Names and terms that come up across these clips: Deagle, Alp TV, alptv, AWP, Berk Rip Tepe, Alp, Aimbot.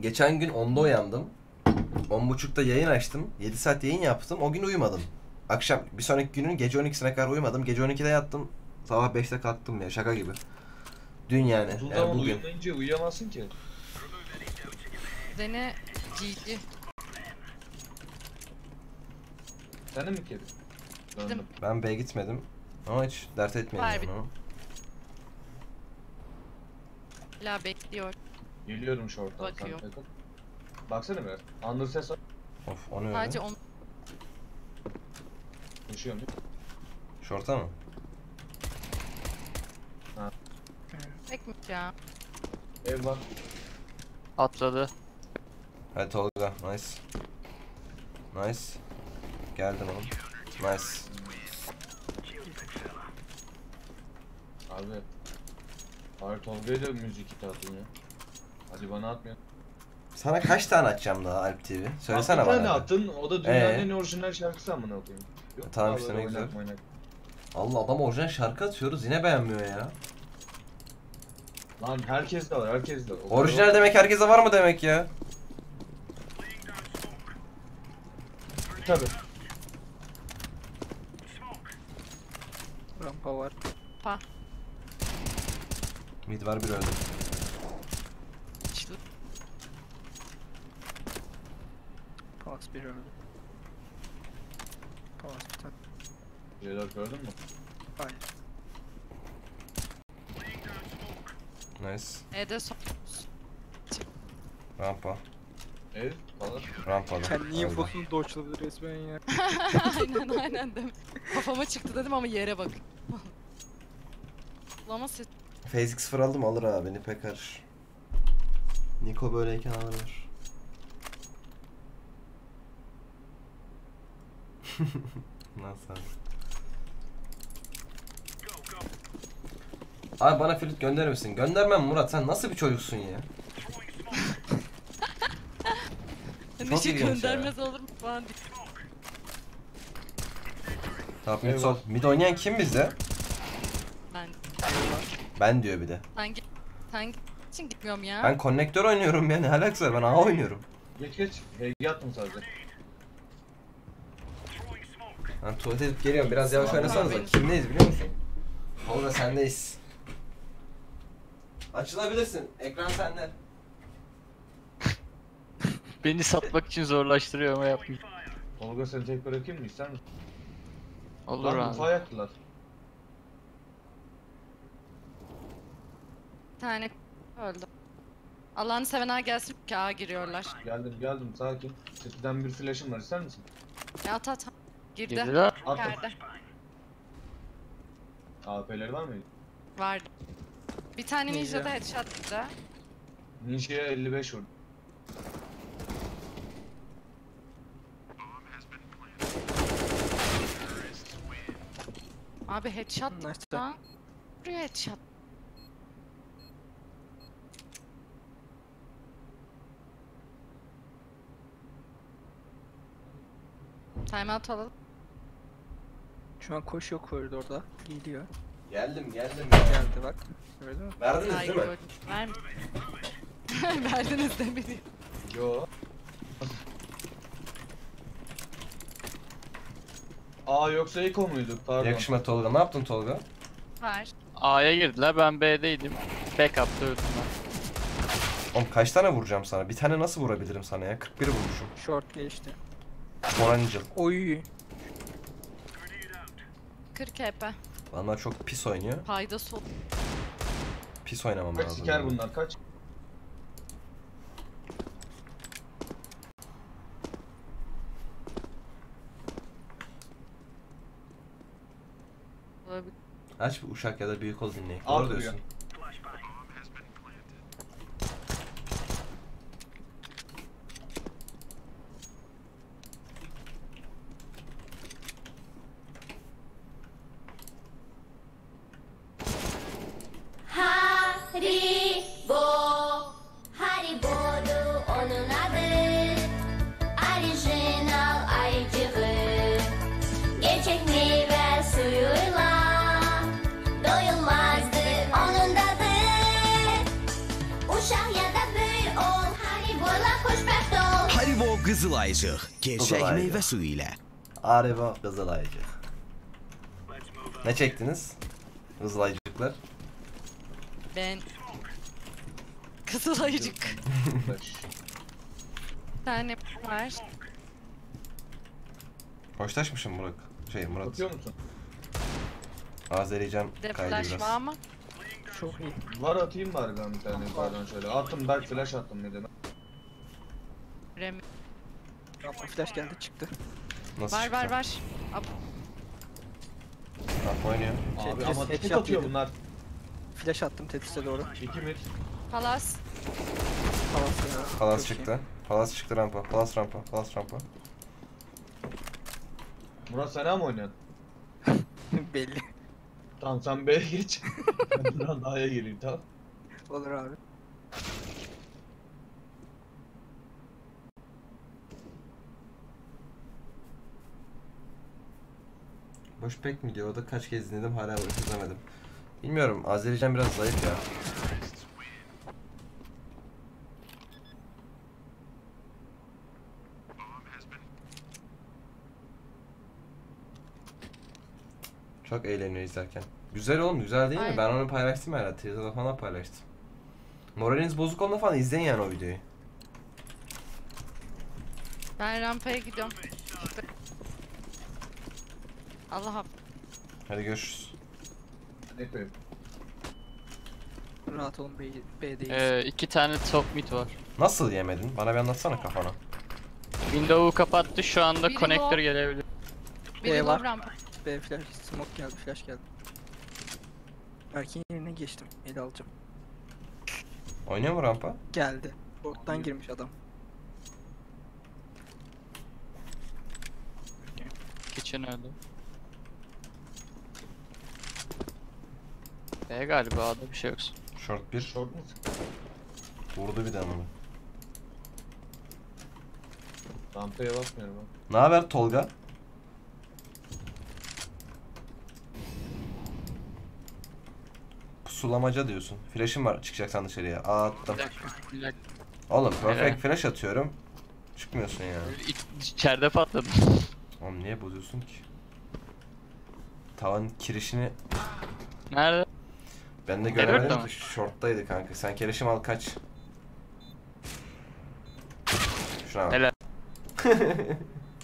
Geçen gün 10'da uyandım. 10.30'da yayın açtım. 7 saat yayın yaptım. O gün uyumadım. Akşam bir sonraki günün gece 12'sine kadar uyumadım. Gece 12'de yattım. Sabah 5'te kalktım ya. Şaka gibi. Dün yani. Yani bugün. Uyumayınca uyuyamazsın ki. Dene GG. Sen de mi kedi? Ben B'ye gitmedim. Ama hiç dert etmeyelim onu. La bekliyor. Geliyorum şorttan. Bakıyor. Baksana biraz. Andır ses var. Of onu öyle. Sadece onu... Koşuyorum değil mi? Şorta mı? Ha. Tek mi ya? Ev var. Atladı. Hadi Tolga. Nice. Nice. Geldim oğlum. Nice. Abi. Abi Tolga'ya da müzik iti atın ya. Hadi bana atmıyor. Sana kaç tane atacağım daha Alp TV? Söylesene bana. Bir tane attın, o da dünyanın en orijinal şarkısı amına koyayım. Tamam işte ne güzel. Allah adam orijinal şarkı atıyoruz yine beğenmiyor ya. Lan herkes de var, herkes de var. Orijinal var. Demek herkese var mı demek ya? Tabii. Rampa var. Pa. Mid var bir öldü. Palace bir öldü. Palace bir tane. Şeyler gördün mü? Hayır. Nice. E'de son. Rampa. Ev? Palace? Rampalı. Sen niye infosunu doçladı resmen ya? Aynen aynen dedim. Kafama çıktı dedim ama yere bak. Lama ses. Phase 0 aldım alır abi beni pekar. Niko böyleyken alır. Nasıl? Abi bana flüt gönderir misin? Göndermem Murat, sen nasıl bir çocuksun ya? Çok ilginç göndermez ya. Olur mu falan diye. Top mid sol. Mid oynayan kim bizde? Ben diyor bir de. Hangi için gitmiyorum ya? Ben konnektör oynuyorum ya, ne alakası var, ben A oynuyorum. Geç HG attım sadece. Ben tuvalete gidip geliyorum, biraz yavaş oynasanız da. Kimdeyiz biliyor musun? Orada sendeyiz. Açılabilirsin, ekran sende. Beni satmak için zorlaştırıyor ama yapmayayım. Tolga seni tek bırakayım mı, ister misin? Olur abi. Ufağı yaktılar. Bir tane öldü. Allah'ını seven ağa gelsin ki ağa giriyorlar. Geldim sakin. Çetiden bir flash'ım var, ister misin? At. Girdi. Attım. AP'leri var mıydı? Vardı. Bir tane Ninja'da headshot gitti. Ninja'ya 55 vurdu. Abi headshot lan. Buraya headshot. Timeout alalım. Şu an koşuyor koridorda. Gidiyor. Geldim. Geldi bak. Gördün mü? Verdiniz değil mi? Verdiniz de biri. Yo. Aa yoksa Eko muydu? Pardon. Yakışma Tolga. Ne yaptın Tolga? Var. A'ya girdiler. Ben B'deydim. Backup'ta öldüm ben. Oğlum kaç tane vuracağım sana? Bir tane nasıl vurabilirim sana ya? 41 vurmuşum. Short geçti. Morancım. Oy. 40 HP. Bunlar çok pis oynuyor. Faydası oldu. Pis oynamam lazım. Kaç siker bunlar kaç? Aç bir uşak ya da büyük ol dinleyin. Doğru diyorsun. Gerçek meyve suyuyla doyulmazdı onun Qızılaycıq, gerçək meyvə suyu ilə. Areva qızılaycıq. Ne çektiniz? Qızılaycıqlar. Ben Qızılaycıq. Bir tane var. Hoşlaşmışım Murat. Murat. Bakıyor musun? Azerbaycan kaydı biraz. Çok iyi. Var atayım bari ben bir tane. Pardon şöyle. Attım dark flash attım ne demek. Flash geldi çıktı. Nasıl var çıktı? Var. Up. Up oynuyor. Abi ama tetik atıyor bunlar. Flash attım tetise doğru. 2-1. Palas. Palas çıktı. Palas çıktı rampa. Palas rampa. Murat sen mi oynuyorsun? Belli. Tamam sen B'ye geç. Ben buradan A'ya geleyim tamam. Olur abi. Boş pek mi diyor? O da kaç kez dinledim hala boş izlemedim. Bilmiyorum. Azerbaycan biraz zayıf ya. Çok eğleniyor izlerken. Güzel oğlum, güzel değil aynen mi? Ben onu paylaştım herhalde. Twitter'da falan paylaştım. Moraliniz bozuk olma falan izleyin yani o videoyu. Ben rampaya gidiyorum. Allah'ım. Hadi görüşürüz. Hadi. Rahat olun B'deyiz. 2 tane top mid var. Nasıl yemedin? Bana bir anlatsana kafana. Window'u kapattı şu anda konektör gelebilir. B var. Rampa. B flash, smoke geldi, flash geldi. Berk'in yerine geçtim, el alacağım. Oynuyor mu rampa? Geldi. Ortadan girmiş adam. Kitchen öldü. B galiba, A'da bir şey yoksun. Short 1. Short mu? Vurdu bir de onu. Rampaya basmıyorum ben. Naber Tolga? Sulamaca diyorsun. Flash'im var çıkacaksan dışarıya. Aa attım. Oğlum perfect flash atıyorum. Çıkmıyorsun ya. İçeride patladım. Oğlum niye bozuyorsun ki? Tavan kirişini... Nerede? Ben de göremedim. Short'taydı kanka. Sen kirişim al kaç. Şuna bak. Helal.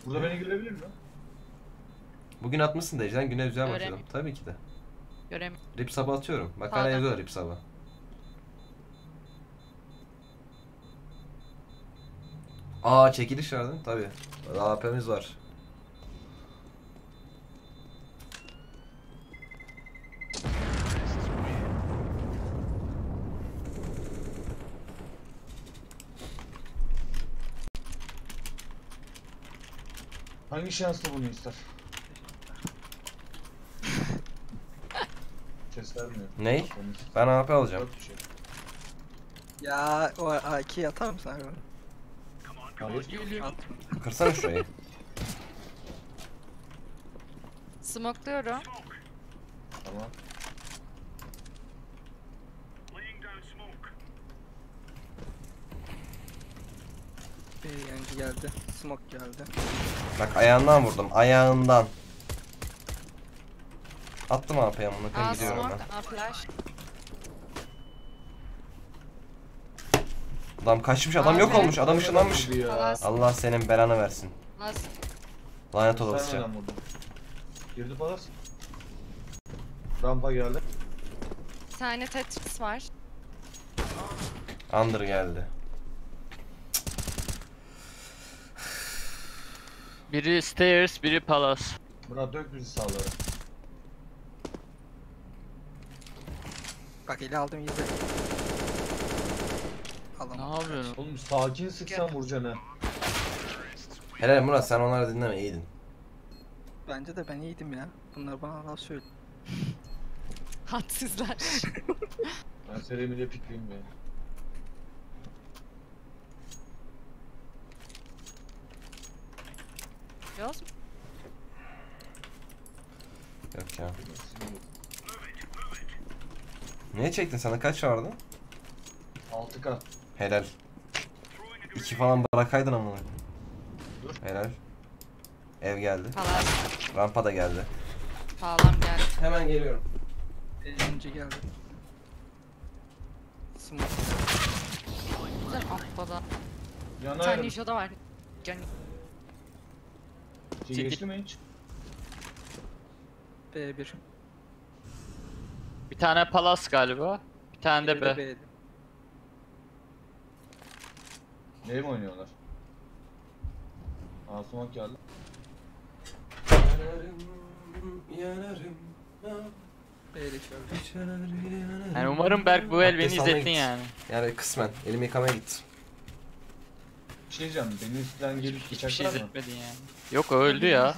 Burada beni görebilir mi? Bugün atmışsın Deji'den güne güzel başladım. Tabii ki de. Rip sabah atıyorum. Bak hala yazıyor rip sabah. Aa çekiliş verdin tabi. AP'miz var. Hangi şanslı bunu ister? Ney? Ben AP alacağım. Ya o AK'yi atar mısın abi? Kırsana şurayı. Smokluyorum. Tamam. Bir yancı geldi. Smoke geldi. Bak ayağından vurdum. Ayağından. Attım AP'ye bunu gidiyorum ben. Adam kaçmış, adam yok olmuş, adam ışınlanmış. Allah senin belanı versin. Lanet olası. Girdi palas. Rampa geldi. Bir tane tetris var. Under geldi. Biri stairs, biri palas. Buna dök bizi sağları. Bak eli aldım izle. Ne yapıyorsun? Oğlum sakin sıksan vuracağını. Helal Murat sen onları dinleme iyiydin. Bence de ben iyiydim ya. Bunlar bana laf söyledi. Hadsizler. Ben serimi de pikliyim ya. Yaz mı? Yok ya. Niye çektin sana kaç vardı? 6K. Helal. 2 falan bırakaydın ama. Helal. Ev geldi. Palam. Rampa da geldi. Palam geldi. Hemen geliyorum. Önce geldi. Smooth. Güzel rampada. Bir tane iş oda var. Can... Şey geçti mi hiç? B1. Bir tane palas galiba. Bir tane de B. Neye mi oynuyorlar? Asumak geldi. Yanarım. Yani umarım Berk bu el beni izlettin yani. Yani kısmen. Elimi yıkamaya gittim. Bir şey diyeceğim, beni üstten gelip bıçaklar mı? Hiçbir şey izletmedin yani. Yok öldü ya.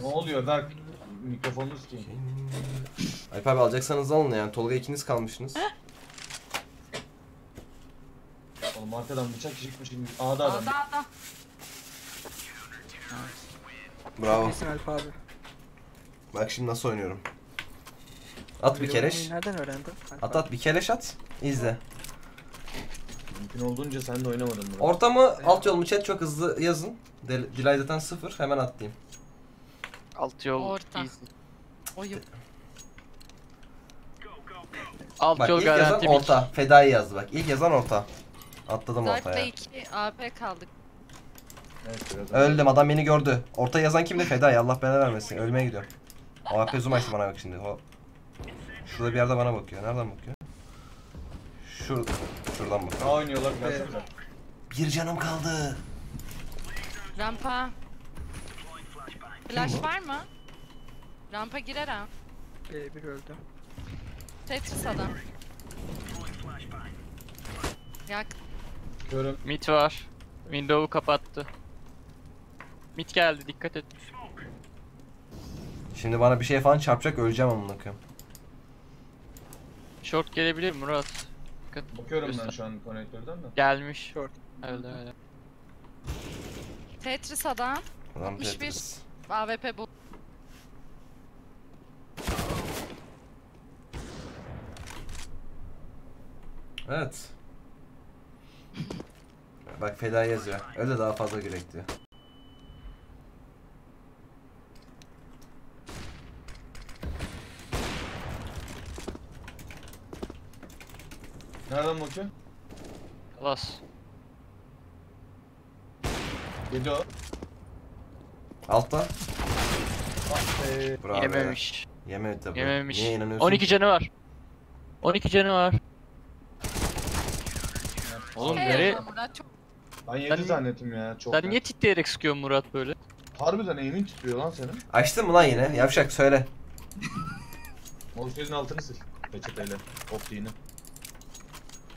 Ne oluyor Berk? Mikrofonunuz ki. Alp abi alacaksanız alın yani. Tolga ikiniz kalmışsınız. Oğlum arkadan bıçak çıkmış şimdi. A'da adam. A'da. Bravo. Çok iyisin Alp abi. Bak şimdi nasıl oynuyorum. At bir keleş. Nereden öğrendin? At bir keleş at. İzle. Mümkün olduğunca sen de oynamadın bunu. Ortamı, alt yol mu chat çok hızlı yazın. Delay zaten 0. Hemen atlayayım. Alt yol. Orta. Oyun. Alt bak, yol ilk yazan orta. Fedai yaz bak. İlk yazan orta. Atladım ortaya. Zaten 2 AP kaldık. Evet, öldüm, adam beni gördü. Orta yazan kimdi? Fedai, Allah belanı vermesin. Ölmeye gidiyorum. O AP zoom'aysa bana bak şimdi. O... Şurada bir yerde bana bakıyor. Nereden bakıyor? Şuradan bakıyor. Ne oynuyorlar? Bir canım kaldı. Rampa. Flash var mı? Rampa girer ha. Bir öldü. Tetris adam. Yak. Görüm. Mid var. Window'u kapattı. Mid geldi, dikkat et. Şimdi bana bir şey falan çarpacak, öleceğim amına koyayım. Short gelebilir Murat. Dikkat. Bakıyorum ben şu an konektörden de. Gelmiş short. Öyle öyle. Tetris adam. 61. Tetris. AWP bu. Evet. Bak Feda yazıyor. Öyle daha fazla gerek diyor. Nereden bakıyor? Klas. Yedi o. Altta. Bravo. Yememiş. Yemedi tabii. Yememiş. Niye inanıyorsun? 12 canı var. 12 canı var. Oğlum biri... Ben 7 zannettim ya çok. Sen niye titreyerek sıkıyorsun Murat böyle? Harbiden emin titriyor lan senin. Açtın mı lan yine? Yavşak söyle. Morfe'nin altını sil. Peçeteyle. Optiğini.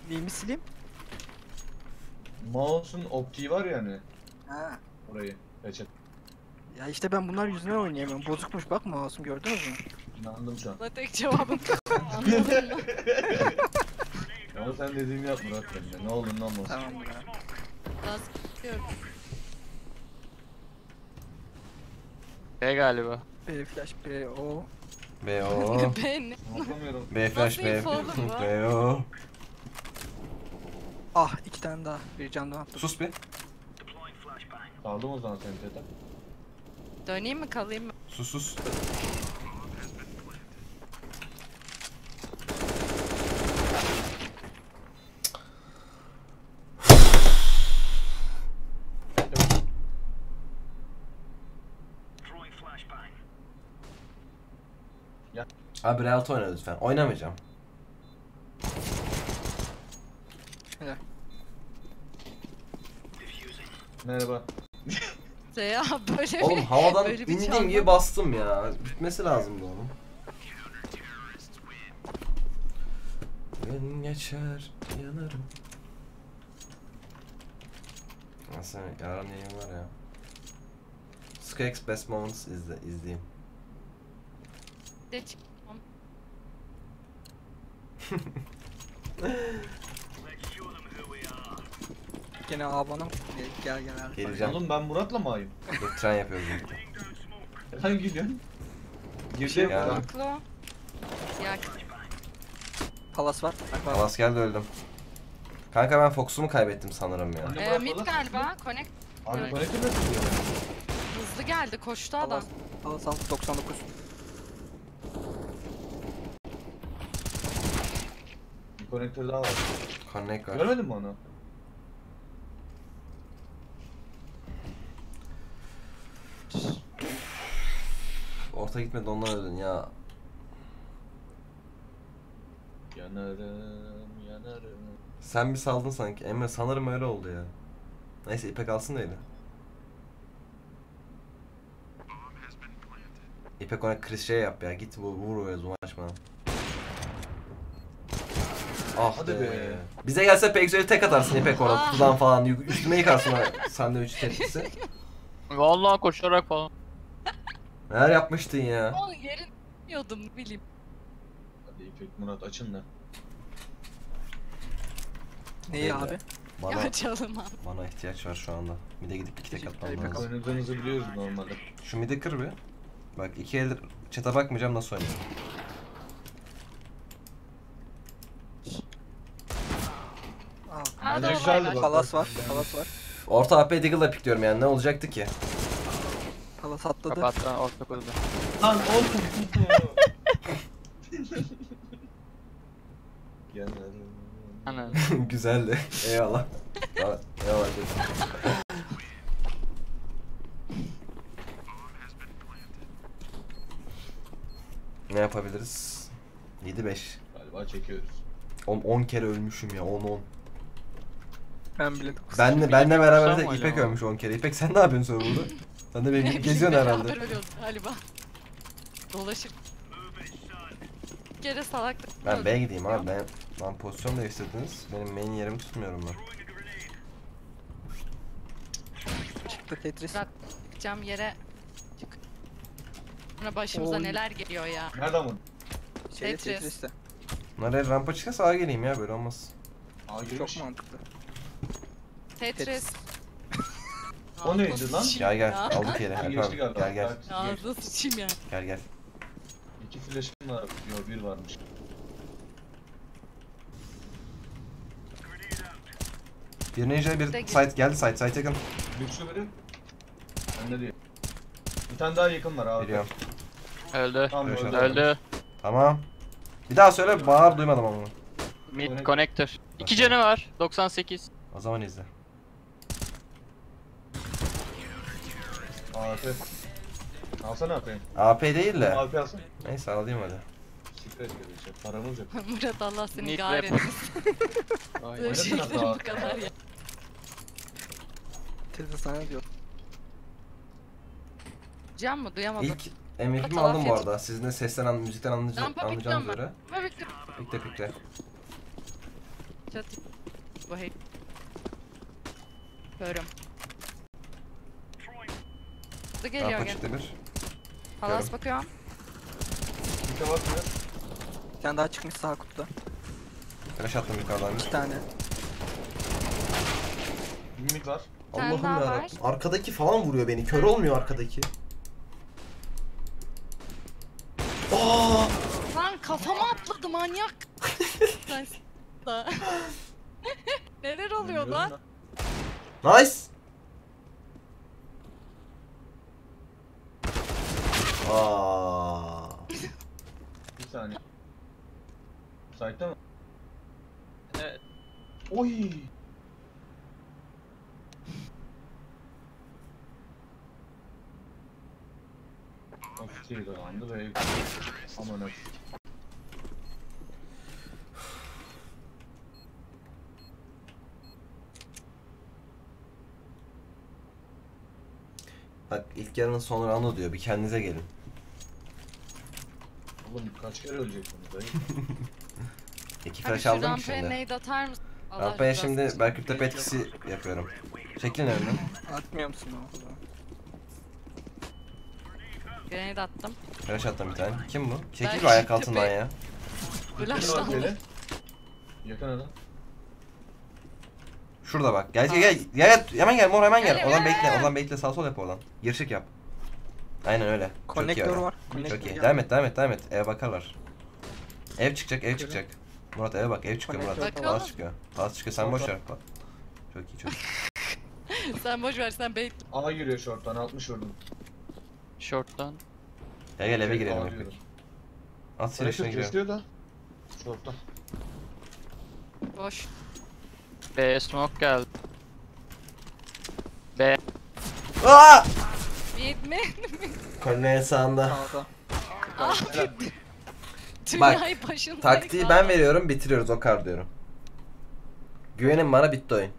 Neyimi sileyim? Mouse'un optiği var ya hani. Ha. Orayı. Peçete. Ya işte ben bunlar yüzüne oynayamıyorum. Bozukmuş bak mouse'um, gördünüz mü? İnandım şu an. La tek cevabım. Ama sen dediğimi yap Murat benimle. Ne olur lan Mouse'um. Tamam ya. B galiba. B flash B O. B O. B flash B. B O. Ah, 2 tane daha. Bir can daha attım. Sus bir. Kaldım o zaman senin tete. Döneyim mi kalayım mı? Sus. Abi Realto oyna lütfen. Oynamayacağım. Helal. Merhaba. Ya böyle oğlum havadan böyle indiğim gibi bastım ya. Bitmesi lazımdı onun. Ben geçer yanarım. Nasıl yararlı yayın var ya. Skex Best Moments izleyeyim. Geç. Gene abanım. Gel. Oğlum ben Murat'la mı ayım? Tren yapıyoruz birlikte. Sen gülüyorsun. Girdi. Yakla. Yak. Palas var. Palas geldi, öldüm. Kanka ben fokusumu kaybettim sanırım ya. Mid galiba. Connect. Abi connect'ı da tutuyor. Hızlı geldi, koştu adam. Palas 699. Bir connect'ı daha var. Connect var. Görmedin mi onu? Orta gitmedi, ondan öldün ya. Yanarım, yanarım. Sen bir saldın sanki Emre, sanırım öyle oldu ya. Neyse İpek alsın da öyle. İpek ona kriz şey yap ya, git vur öyle ulaşma. Ah hadi be. Bize gelse Pekzör'e tek atarsın İpek ona, kutudan falan üstüme yıkarsın sandviç tepkisi. Vallahi koşarak falan. Neler yapmıştın ya? Oğlum yerini bilmiyordum, bileyim. Hadi İpek, Murat açın da. Neyi abi? Bana ihtiyaç var şu anda. Mide gidip iki tek atmam lazım. Oynadığınızı biliyoruz normalde. Şu mide kır bir. Bak iki eldir çete bakmayacağım, nasıl oynayayım. Ne güzeldi bak. Palas var, palas var. Orta AP Deagle'la pikliyorum yani, ne olacaktı ki? Palas atladı. Kapattı, orta koydu. Lan orta koydu. Gel lan. Güzeldi. Eyvallah. Eyvallah. Ne yapabiliriz? 7-5. Galiba çekiyoruz. 10 kere ölmüşüm ya, 10-10. Ben bile... Benle beraber de İpek ölmüş 10 kere. İpek sen ne yapıyorsun sonra burada? Sen de beni geziyorsun herhalde. Galiba. Dolaşır. Bir kere salaklık. Ben B'ye gideyim abi. Ben... Lan pozisyon değiştirdiniz. Benim main yerimi tutmuyorum ben. Çıktı Tetris. Çıkacağım yere. Çık. Buna başımıza neler geliyor ya. Nerede bu? Şey, Tetris'te. Nereye rampa çıkarsa A geleyim ya, böyle olmaz. A çok mantıklı. Tetris. O neydi lan? Gel gel. Aldık yere. Gel gel. Ağzına sıçayım ya. Gel gel. İki flash'ım var. Yok, bir varmış. Bir ninja, bir site geldi, site yakın. Lüksü biri. Bende değil. Bir tane daha yakın var abi. Biliyorum. Öldü. Tamam, öldü. Tamam. Bir daha söyle, bağır, duymadım ama. Mid connector. 2 canı var. 98. O zaman izle. AP. Alsana AP'yi. AP değil de. AP alsın. Neyse alayım hadi. Paramız yok. Murat, Allah seni gari etsin. Böyle şeylerin bu kadar ya. Teyze sana diyor. Can mı? Duyamadım. İlk emeklimi aldım bu arada. Sizin de sesten, müzikten anlayacağınız üzere. Pikte. Çatı. Vay. Görüm. Bu geliyor gene. Halas bakıyorum. Pikte bakıyor. Bir tane daha çıkmış sağ kutuda. Flash attım yukarıdan. İki tane. Mimik var. Allah'ım yarabbim. Arkadaki falan vuruyor beni. Kör olmuyor arkadaki. Aaa! Lan kafama atladı manyak. Neler oluyor lan? Nice! Aaa! Bir saniye. Site'da mı? Evet. Oy. Okey, dolandı ve aman öf. Bak ilk yarının sonu round diyor, bir kendinize gelin. Oğlum kaç kere öleceksiniz dayı? İki flash aldım şimdi. Rampaya şimdi Berküp tepe etkisi yapıyorum. Çekilin önümden. Atmıyor musun o kadar? Grenade attım. Flash attım bir tane. Kim bu? Çekil bu ayak altından ya. Flashlandı. Yakın adam. Şurada bak. Gel. Hemen gel mor, hemen gel. Oradan bekle. Sağ sol yap oradan. Girişik yap. Aynen öyle. Konnektör var. Çok iyi. Devam et. Eve bakarlar. Ev çıkacak. Murat eve bak, ev çıkıyor Murat. Palas çıkıyor. Palas çıkıyor, sen boş ver bak. Çok iyi çok. Sen boş ver, sen bait. A yürüyor short'tan, 60 vurdum. Short'tan. Gel gel eve girelim hep. At silahını girelim. Da. Short'tan. Boş. B smoke geldi. B. Aa! Bitme. Kornel sağında. Bak, taktiği ben veriyorum, bitiriyoruz o kar diyorum. Güvenin bana, bitti oyun.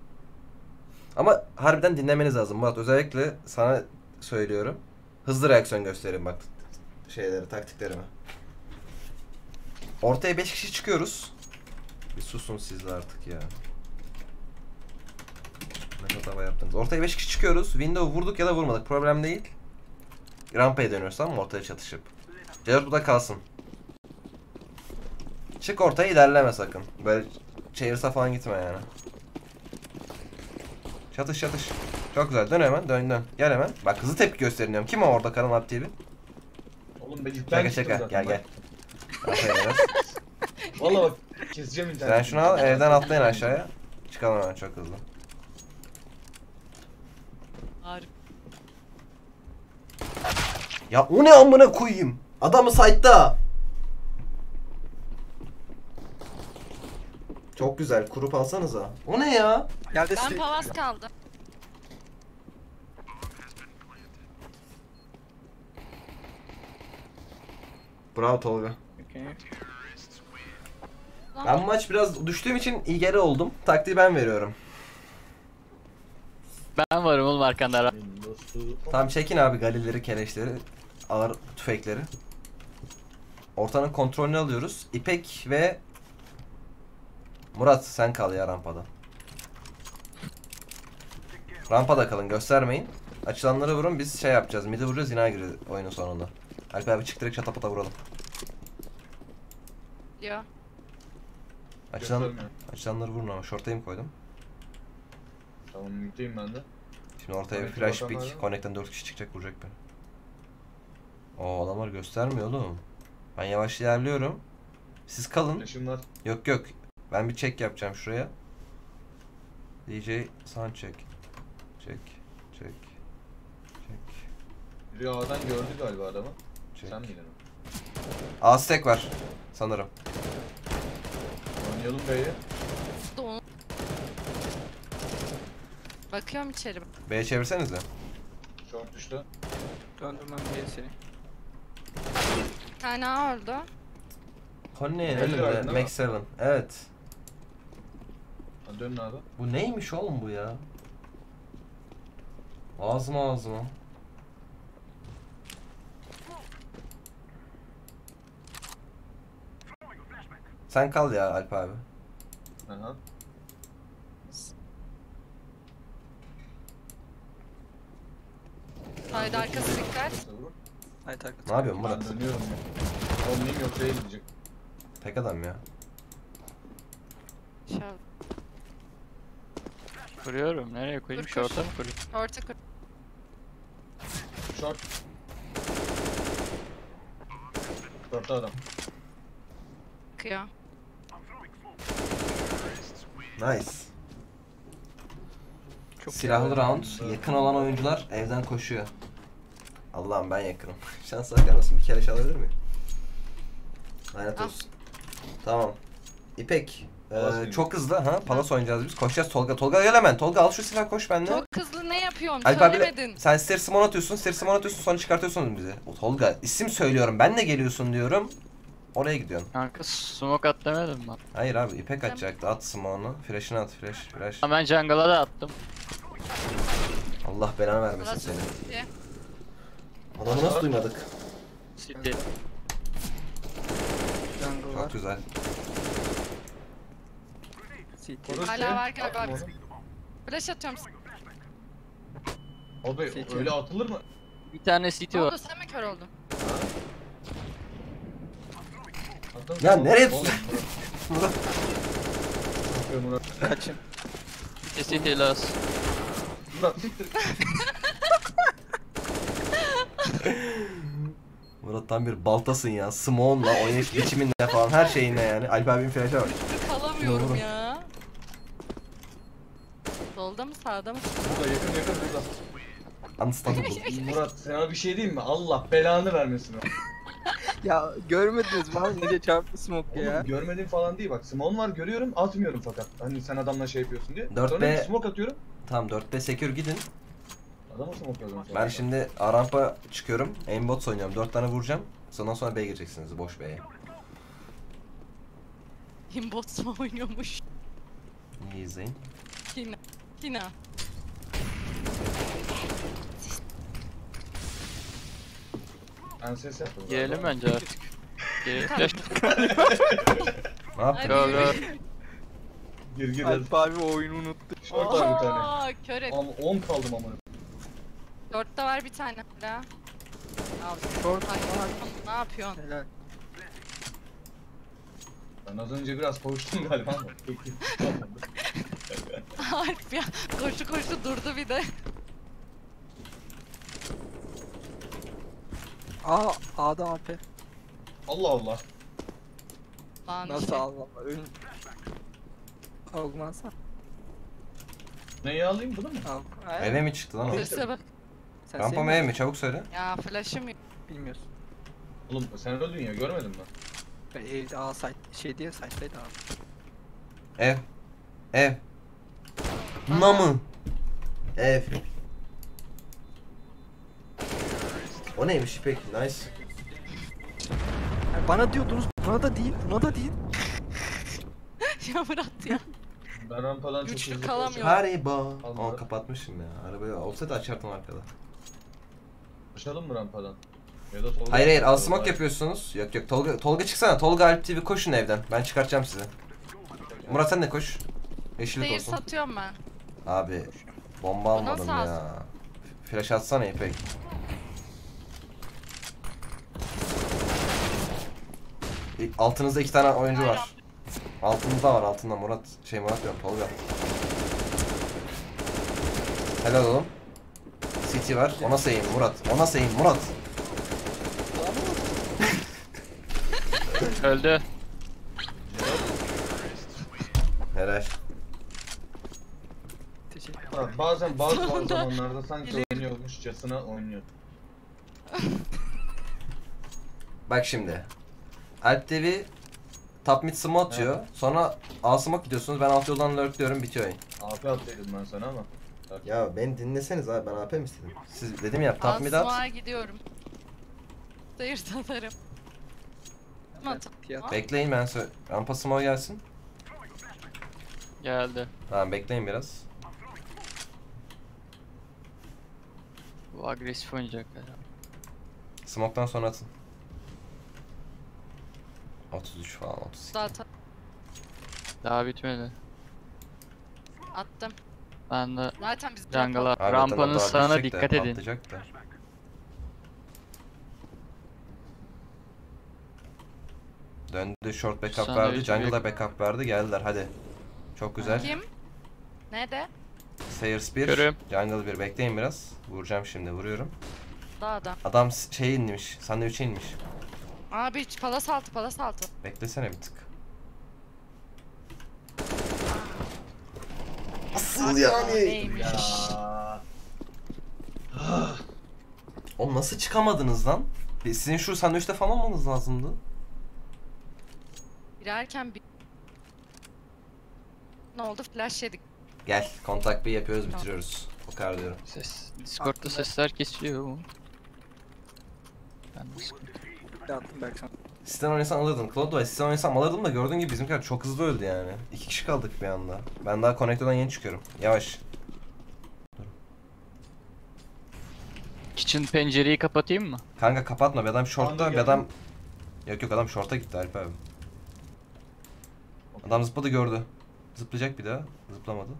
Ama harbiden dinlemeniz lazım Murat, özellikle sana söylüyorum. Hızlı reaksiyon göstereyim bak şeyleri, taktiklerimi. Ortaya 5 kişi çıkıyoruz. Bir susun siz de artık ya. Ne kadar hava yaptınız. Ortaya 5 kişi çıkıyoruz. Window'u vurduk ya da vurmadık, problem değil. Rampaya dönüyoruz, tamam mı? Ortaya çatışıp. Cevap bu da kalsın. Çık ortaya, ilerleme sakın. Böyle çevirse falan gitme yani. Çatış çatış. Çok güzel. Dön hemen. Dön dön. Gel hemen. Bak hızlı tepki gösteriyorum. Kim o orada kalan Alptv? Oğlum ben yüklendim. Çeka çeka. Gel gel. Valla bak keseceğim interneti. Sen şunu al. Evden atlayın aşağıya. Çıkalım hemen çok hızlı. Harika. Ya o ne amına koyayım? Adamı site'da. Çok güzel, kurup alsanıza. O ne ya? Ben pavaz kaldım. Bravo Tolga. Okay. Ben maç biraz düştüğüm için iyi geri oldum. Taktiği ben veriyorum. Ben varım oğlum arkanda. Tamam çekin abi galileri, keleşleri, ağır tüfekleri. Ortanın kontrolünü alıyoruz. İpek ve... Murat sen kal ya rampada. Rampada kalın, göstermeyin. Açılanları vurun, biz şey yapacağız. Midi vuracağız, yine gireceğiz oyunun sonunda. Alp abi çık, direkt çatapata vuralım. Ya. Açılanları vurun ama short'a koydum. Tamam mid'deyim ben de. Şimdi ortaya bir flash pick, connect'ten 4 kişi çıkacak, vuracak beni. Oo adamlar göstermiyor oğlum. Ben yavaş ilerliyorum. Siz kalın. Yok yok. Ben bir check yapacağım şuraya. DJ sound check. Check. Check. Check. Rüyadan gördü galiba adamı. Check. Sen bilirsin. Aztek var sanırım. Oynayalım B'ye. Bakıyorum içeri. B'ye çevirsenize. Çok düştü. Döndüm ben B'ye seni. Bir tane A oldu. Konney'in önünde Mac 7. Evet. Dönün abi. Bu neymiş oğlum bu ya? Ağzıma ağzıma. Sen kal ya Alp abi. Aha. Haydi arkası dikkat. Haydi arkası. Ne yapıyorsun Murat? Ben dönüyorum ya. Onlayım yok değil diyecek. Tek adam ya. Şort. Kuruyorum. Nereye koyayım? Şorta mı kurayım? Şorta kur. Şort. Şorta adam. Kıya. Nice. Çok silahlı round. Yakın olan oyuncular evden koşuyor. Allah'ım ben yakınım. Şansa kalmasın. Bir kere çalabilir miyim? Lanet olsun. Tamam. İpek. Çok hızlı ha. Palas oynayacağız biz. Koşacağız Tolga. Tolga gel hemen. Tolga al şu silah, koş benimle. Çok hızlı ne yapıyorsun? Söylemedin. Sen stersman atıyorsun. Stersman atıyorsun, sonra çıkartıyorsun bizi. O Tolga isim söylüyorum. Ben de geliyorsun diyorum. Oraya gidiyorsun. Kanka smoke at demedim ben. Hayır abi İpek atacaktı. At smoke'unu. Flash'ını at, flash. Ben jungle'a da attım. Allah belanı vermesin seni. Adamı nasıl duymadık? Sildi. Çok güzel. Hala var galiba. Flash atıyorum. Abi CT. Öyle atılır mı? Bir tane CT var. Oldu, sen mi kör oldun? Ya nereye tuttun? Murat. Kaçın. CT lazım. Murat siktir. Murat tam bir baltasın ya. Smoke'la, oynayış biçiminle falan her şeyine yani. Alp abinin flash'a bak. Kalamıyorum ya. Solda mı sağda mı? Burada yakın burada. Unstoppable. Murat sana bir şey diyeyim mi? Allah belanı vermesin. Ya görmediniz mi abi nereye çarptı smoke ya? Oğlum, görmedim falan değil bak. Smoke var görüyorum atmıyorum fakat. Hani sen adamla şey yapıyorsun diye. 4B... Sonra smoke atıyorum. Tamam 4'te secure gidin. Ben şimdi rampa çıkıyorum. Aimbot oynayacağım. 4 tane vuracağım. Sonra B'ye gireceksiniz. Boş B'ye. Aimbot mu oynuyormuş? İyi izleyin. Tina. Ben ses yapıyorum. Gelelim bence artık. Ne yapıyorsun? Gir. Alp abi o oyunu unuttu. Orada bir tane. Kör et. 10 kaldım ama. 4'te var bir tane hala. Ne yapıyorsun? Helal. Ben az önce biraz koştum galiba ama. Alp ya koştu durdu bir de. Aa A'da AP. Allah Allah. Lan nasıl şey. Allah Allah. Ölüm. Augmansa. Neyi alayım bunu mu? Al. Eve mi çıktı lan o? Sese bak. Rampa M'ye mi? Çabuk söyle. Ya flash'ım yok. Bilmiyorsun. Oğlum sen öldün ya görmedin mi? Ben evde A site şey diye sitedeydi abi. Ev. Namı. Ev. O neymiş peki? Nice. Yani bana diyordunuz buna da değil. Ya Murat ya. Ben rampadan çok hızlı kalamıyorum. Haribo. Onu kapatmışım ya. Arabayı olsa da açardım arkada. Açalım mı rampadan? Ya da Tolga. Hayır asmak yapıyorsunuz. Yok Tolga çıksana. Tolga Alptv koşun evden. Ben çıkartacağım sizi. Murat sen de koş. Yeşillik olsun. Hayır satıyorum ben. Abi bomba almadım ya. Flash atsana İpek. Altınızda 2 tane oyuncu var. Altında Murat diyorum Tolga. Helal oğlum. City var. Ona sayayım Murat. Öldü. Helal. Murat bazı zamanlarda sanki oynuyormuşçasına oynuyor. Bak şimdi. Alptv top mid smoke atıyor. Evet. Sonra A smoke gidiyorsunuz. Ben alt yoldan lurkliyorum bitiyor oyun. AP atıyordum ben sana ama. Ya beni dinleseniz abi ben AP mi istedim? Siz dedim ya top mid at. A gidiyorum. Hayır satarım. Evet. Bekleyin ben rampa smoke gelsin. Geldi. Tamam bekleyin biraz. Bu agresif oynayacak adam. Smoke'tan sonra atın. 33 falan 32. Daha bitmedi. Attım. Ben de zaten biz jungle'a rampanın sağına dikkat edin. Döndü short backup verdi, jungle'a backup verdi. Geldiler hadi. Çok güzel. Kim? Nerede? Sayers 1. Jungle 1 bekleyin biraz. Vuracağım şimdi vuruyorum. Adam şey inmiş. Sandviçe inmiş. Abi palas altı. Beklesene bir tık. Asıl yani. Ya. O nasıl çıkamadınız lan? Sizin şu sandviçte falan olmanız lazımdı. Girerken bir... Ne oldu? Flash yedik. Gel, kontak bir yapıyoruz, bitiriyoruz. O kadar diyorum. Ses. Discord'da sesler kesiliyor mu? Ben de sistem oynasan alırdım. Cloudway sistem oynasam alırdım da gördüğün gibi bizimkiler çok hızlı öldü yani. 2 kişi kaldık bir anda. Ben daha konektörden yeni çıkıyorum. Yavaş. Kitchen pencereyi kapatayım mı? Kanka kapatma bir adam shortta bir adam... Yok adam shortta gitti Alp abi. Adam zıpladı gördü. Zıplayacak bir daha. Zıplamadı.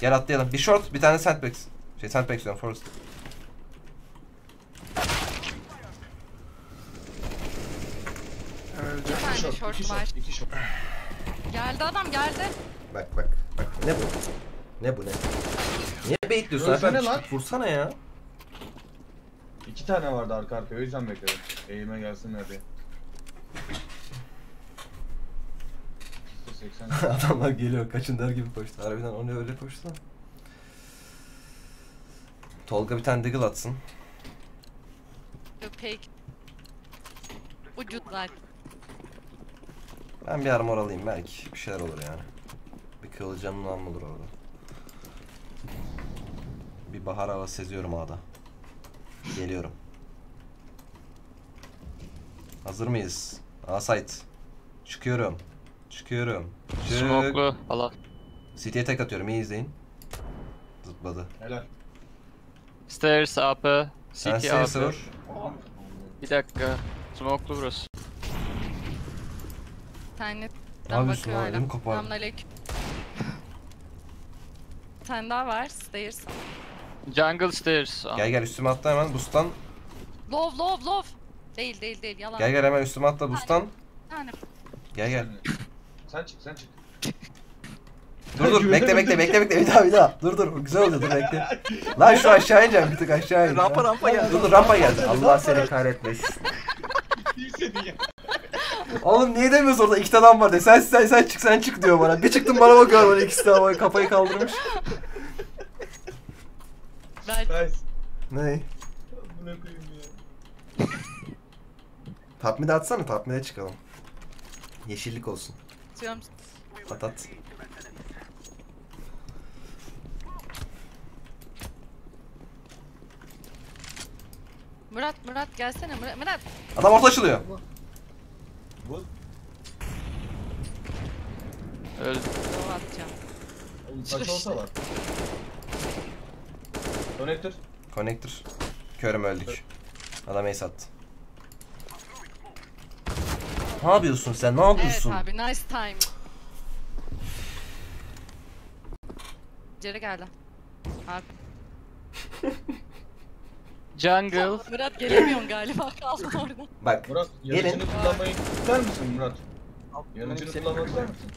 Gel atlayalım. Bir short bir tane sandbag. Sandbag diyorum Forrest. İki şort. Geldi adam geldi. Bak. Ne bu? Niye bekliyorsun? Vursana ya. İki tane vardı arka arkaya, o yüzden bekledim. Eğime gelsinler diye. Adamlar geliyor, kaçın der gibi koştu. Harbiden o ne öyle koştu lan. Tolga bir tane deagle atsın. Köpek. Ucutlar. Ben bir armor alayım, belki bir şeyler olur yani. Bir kılıcım lan olur orada. Bir bahar hava seziyorum ağda. Geliyorum. Hazır mıyız? Asayt. Çıkıyorum. Çıkıyorum. Smoke'lu. Allah. City'ye tek atıyorum, iyi izleyin. Zıpladı. Helal. Stairs up'ı. City up'ı. Bir dakika. Smoke'lu burası. İnternetten bakıyor hala. Selamünaleyküm. Bir tane daha var. Stairs. Jungle stairs. Gel gel üstüme atla hemen bustan. Love. Değil yalan. Gel hemen üstüme atla bustan. Tanem. Gel. Sen çık. Dur bekle bir daha. Dur güzel oluyor, dur bekle. Lan şu aşağı ineceğim, bir tık aşağı in. Rampa geldi. Dur rampa geldi. Allah seni kahretmesin. Oğlum niye demiyoruz orada, iki adam var diye. Sen çık diyor bana. Bir çıktım bana bakıyor böyle, ikisi de havaya kafayı kaldırmış. Nice. Ne? Buna koyayım ya. Top mid'e atsana, top mid'e çıkalım. Yeşillik olsun. At. Murat gelsene Murat. Adam orta açılıyor. Bu. Öldü. O atacağım. Oğlum taş olsa var. Konektör. Körüm öldük. Adam ace attı. Ne yapıyorsun sen? Ne yapıyorsun? Evet abi, nice time. Cere geldi. Abi. Jungle. Murat gelemiyorsun galiba, kaldı orada. Bak. Murat yanıcını kullanmayı ister misin Murat? Yanıcını kullanmak ister misin?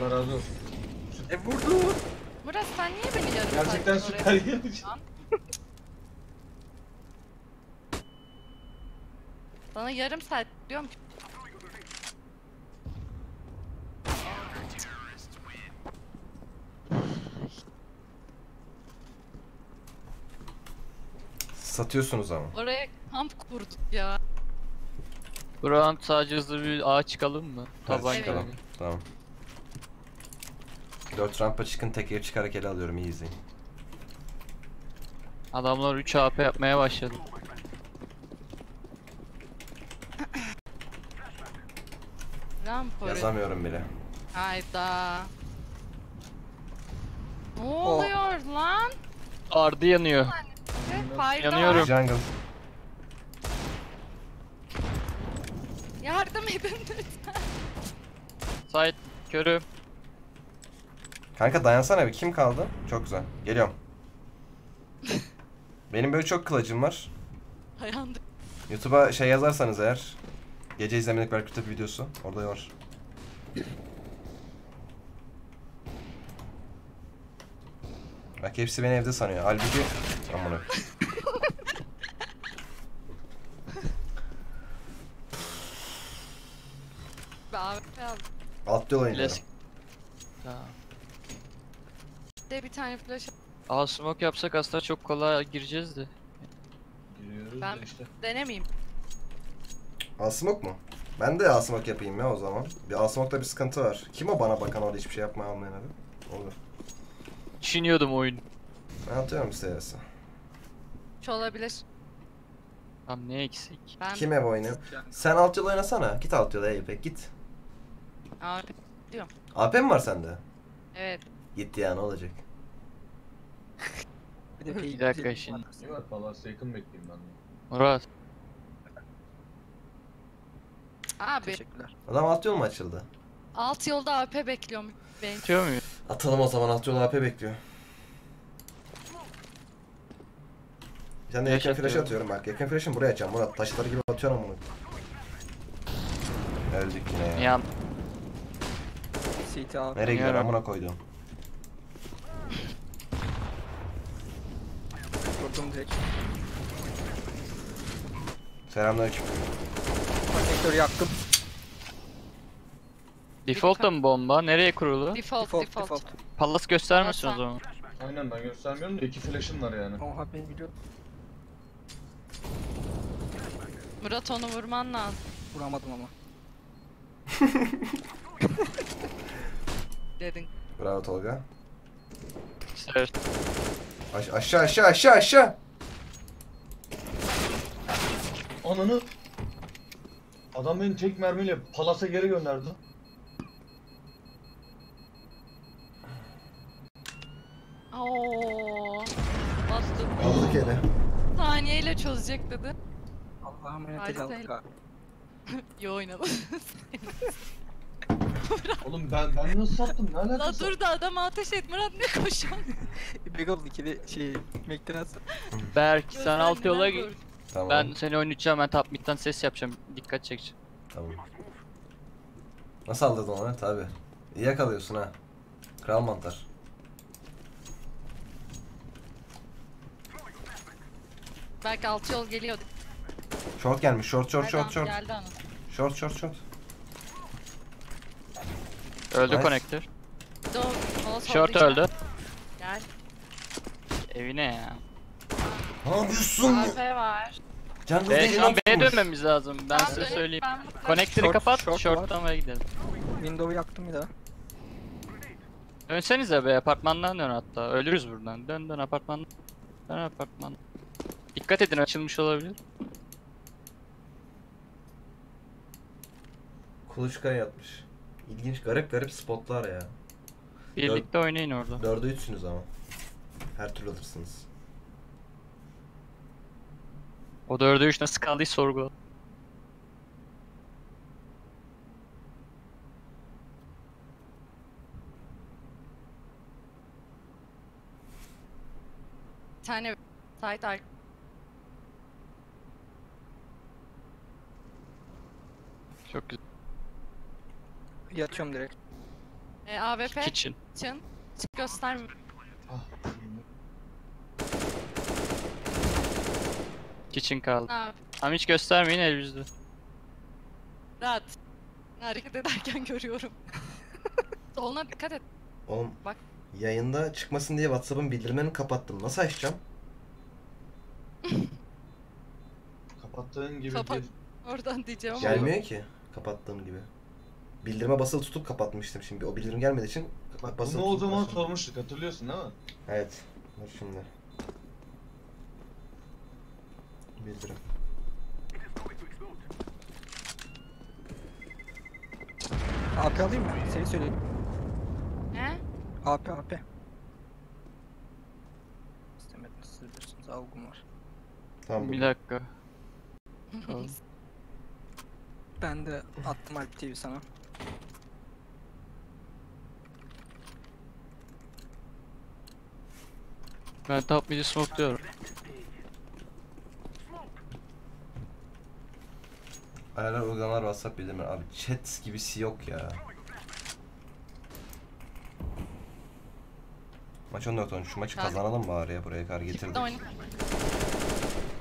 Allah razı olsun. Vurdu. Murat sen niye beni yarım sattın? Gerçekten süper yanıcı. Sana yarım saat diyorum ki. Satıyorsunuz ama. Oraya kamp kurduk ya. Buran sadece hızlı bir ağa çıkalım mı? Taban çıkalım. Evet. Tamam. 4 rampa çıkın, tek ev çıkarak ele alıyorum, iyi izleyin. Adamlar 3 AP yapmaya başladı. Yazamıyorum bile. Hayda. Ne oluyor lan? Ardı yanıyor. Yanıyorum. Jungle. Yardım edin lütfen. Sait körüm. Kanka dayansana bir, kim kaldı? Çok güzel. Geliyorum. Benim böyle çok kılıcım var. Dayandım. YouTube'a şey yazarsanız eğer, gece izlemelik belki kütüp videosu orada var. Bak hepsi beni evde sanıyor. Halbuki amına. Alt yol oynuyorum. Bir tane flash. Aa smoke yapsak aslında çok kolay gireceğiz de. Ben işte denemeyeyim. Asmok mu? Ben de asmok yapayım ya o zaman. Bir asmokta bir sıkıntı var. Kim o bana bakan orada hiçbir şey yapmaya anlayan adam? Olur. Çiniyordum oyun. Ben atıyorum serisi. Hiç olabilir. Tam ne eksik? Ben... Kim ev oynuyor? Sen alt yol oynasana. Git alt yola Alp'e git. AP diyorum. AP mi var sende? Evet. Gitti ya, ne olacak? Bir dakika şimdi. Murat Palas'a yakın bekleyeyim ben de. Murat. Abi. Teşekkürler. Adam alt yol mu açıldı? Alt yolda AP bekliyor mu? Bekliyor muyum? Atalım o zaman, alt yolda AP bekliyor. Bir tane yakın flash atıyorum bak. Yakın flash'ımı buraya açacağım Murat. Taşları gibi atıyorum bunu. Öldük yine ya. Nereye gidiyor amına koydum. Vurdum direkt. Selamünaleyküm. Konnektörü yaktım. Default da mı bomba? Nereye kurulu? Default. Pallas göstermiyorsun o zaman. Aynen ben göstermiyorum da iki flash'ım var yani. Oha ben biliyorum. Murat onu vurman lazım. Vuramadım ama. Dedin. Bravo Tolga. Evet. Aşağı. Ananı. Adam beni tek mermiyle palasa geri gönderdi. Ooo. Bastım. Aldık ele. Saniyeyle çözecek dedi. Allah'ım emanet aldık abi. Yo oynadım. Oğlum ben nasıl sattım? Ne alakası? La dur da adam ateş et Murat ne koşan? Beagle ikili şey McDonald's. Berk sen alt yola git. Tamam. Ben seni oynayacağım, ben top mid'den ses yapacağım, dikkat çekeceğim. Tamam. Nasıl aldırdın onu? Tabii. İyi yakalıyorsun ha. Kral mantar. Berk alt yol geliyor. Short gelmiş. Short. Geldi anasın. Short. Öldü nice. Connector. Short öldü. Gel. Evine ya. Ne yapıyorsun? Alp'e var. Can B'ye dönmemiz lazım. Ben size söyleyeyim. Connector'ı kapat. Short'tan B'ye gidelim. Window'u yaktım bir daha. Dönsenize be. Apartmandan dön hatta. Ölürüz buradan. Dön apartmandan. Dikkat edin açılmış olabilir. Kuluçkaya yatmış. İlginç garip spotlar ya. Birlikte oynayın orada. 4'e 3'sünüz ama. Her türlü alırsınız. O 4'e 3 nasıl kaldı hiç sorgula. Bir tane site arka. Çok güzel. Yatıyorum direkt. AWP. Kitchen. Çık gösterme. Ah. Kitchen kaldı. Ama hiç göstermeyin el yüzlü. Rahat. Hareket ederken görüyorum. Soluna dikkat et. Oğlum. Bak. Yayında çıkmasın diye WhatsApp'ın bildirimlerini kapattım. Nasıl açacağım? Kapattığın gibi. Oradan diyeceğim ama. Gelmiyor ki. Kapattığım gibi. Bildirime basılı tutup kapatmıştım şimdi. O bildirim gelmediği için basılı tutup. O zaman sormuştuk, hatırlıyorsun değil mi? Evet. Dur şimdi. Bildirim. AP alayım mı? Seni söyleyeyim. He? AP. İstemedim siz bilirsiniz, algım var. Tamam. Bir dakika. Ben de attım alptv sana. Ben top mid'i smoke diyorum. Ayarlar, uygulamalar, WhatsApp bildirimler. Abi chat gibisi yok ya. Maç 14-13. Şu maçı kazanalım bari ya, buraya kadar getirdik.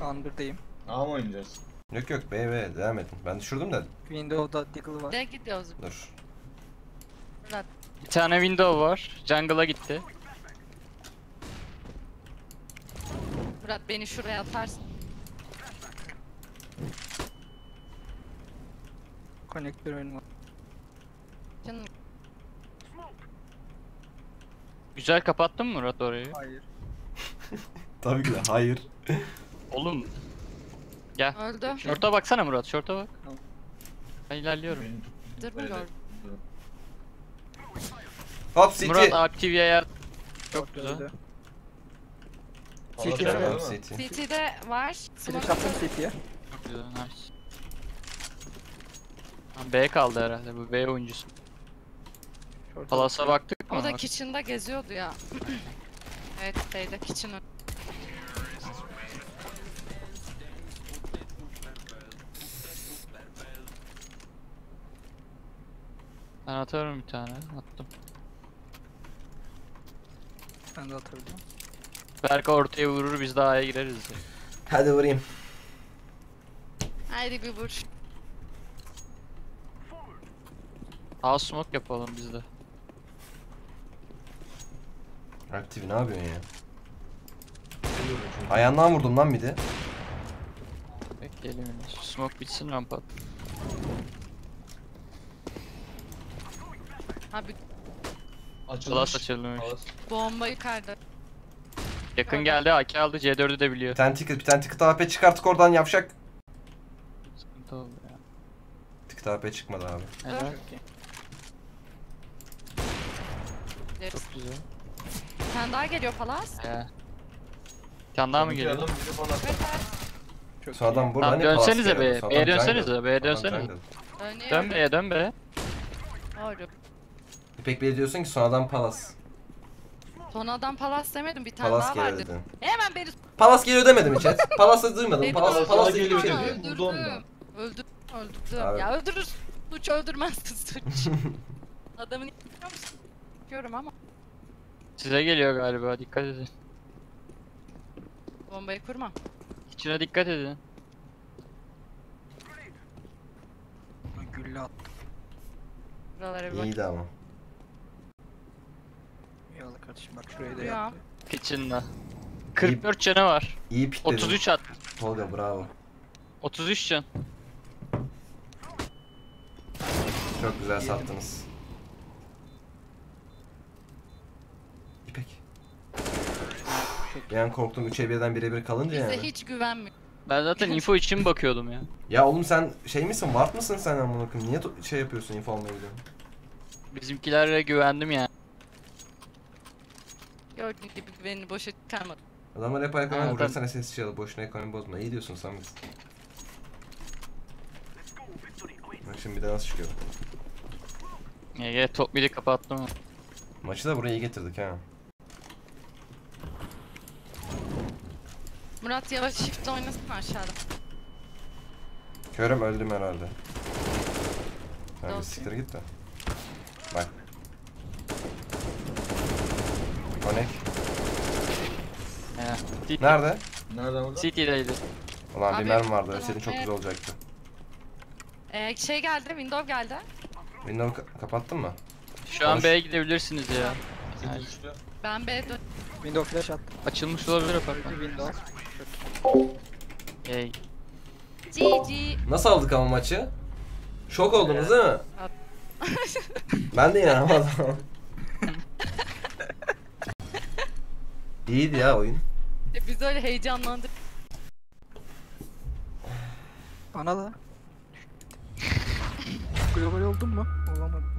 Under'dayım. A mı oynayacağız? Yok B devam edin. Ben düşürdüm de. Window'da Deagle var. Direkt gidiyoruz. Dur. Bir tane window var. Jungle'a gitti. Murat beni şuraya atarsın. Connector önüm var. Güzel kapattın mı Murat orayı? Hayır. Tabii ki de hayır. Oğlum. Gel. Öldü. Şorta baksana Murat, şorta bak. Tamam. Ben ilerliyorum. Dur bunu gördüm. Hop CT. Murat alptv yer. Çok güzel. CT'de var. Smoke kaptım CT'ye. Çok güzel, nice. B kaldı herhalde, bu B oyuncusu. Palas'a baktık mı? O da kitchen'da geziyordu ya. Evet, B'de kitchen'ı. Ben atarım bir tane, attım. Ben de atabilirim. Berk ortaya vurur, biz daha A'ya gireriz. Hadi vurayım. Haydi bir vur. A smoke yapalım biz de. Alptv ne yapıyorsun ya? Ayağından vurdum lan bir de. Bekleyelim. Smoke bitsin rampa. Abi açılmış. Açılmış. Bomba yukarıda. Yakın abi. Geldi, AK aldı, C4'ü de biliyor. Bir tane ticket AP çıkarttık oradan yapacak. Sıkıntı oldu ya. Ticket AP çıkmadı abi. Evet. Okay. Çok güzel. Bir tane daha geliyor Palas. He. Bir tane daha mı geliyor? Şu adam burada hani Palas. Dönsenize be. B'ye dönsenize. B'ye dönsenize. Dön B'ye, dön be. Doğru. İpek bile diyorsun ki sonradan Palas. Sonradan Palas demedim, bir tane Palas daha vardı. Hemen beni... Palas geliyor demedim hiç. Palas'ı duymadım. Palas geliyor şey diyor. Öldürdüm. Abi. Ya öldürür. Suç öldürmezsin suç. Adamın yapıyor musun? Görüyorum ama. Size geliyor galiba, dikkat edin. Bombayı kurma. İçine dikkat edin. Gülle at. İyiydi ama. Yalı kardeşim bak şuraya da yaptı. Kitchen'da. 44 canı var. İyi pit dedim. 33 at. Tolga bravo. 33 can. Çok güzel yedim. Sattınız. İpek. Bir an korktum 3'e 1'den 1'e 1 kalınca yani. Bize hiç güvenmiyor. Ben zaten info için bakıyordum ya. Ya oğlum sen şey misin? Vart mısın sen amına koyayım? Niye şey yapıyorsun, info almaya gidiyorsun? Bizimkilere güvendim yani. Gördüğün gibi güvenini boşa çıkarmadım. Adamlar hep ayaklarına vurursan sessiz çalı. Boşuna ekonomi bozma. İyi diyorsun sen biz. Bak şimdi bir de nasıl çıkıyor? Ege top midi kapattım. Maçı da buraya iyi getirdik ha. Murat yavaş shift oynasın aşağıda. Körüm öldüm herhalde. Tamam bir siktir git de. Bak. Konek. Nerede? Nerede burada? CT'deydi. Ulan abi, bir mermi vardı. Ölseydin çok güzel olacaktı. Şey geldi, window geldi. Window kapattın mı? Şu an B'ye gidebilirsiniz ya. Yani. Ben B'ye dön. Window flash attım. Açılmış olabilir apartman. Hey. GG. Nasıl aldık ama maçı? Şok oldunuz değil mi? Ben de inanamadım. İyiydi ya oyun. Biz öyle heyecanlandık. Bana da. Global oldun mu? Olamadım.